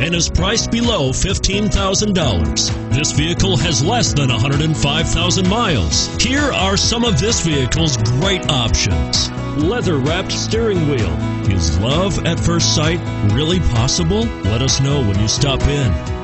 and is priced below $15,000. This vehicle has less than 105,000 miles. Here are some of this vehicle's great options: leather-wrapped steering wheel. Is love at first sight really possible? Let us know when you stop in.